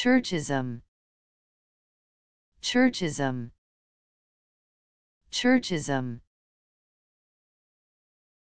Churchism. Churchism. Churchism.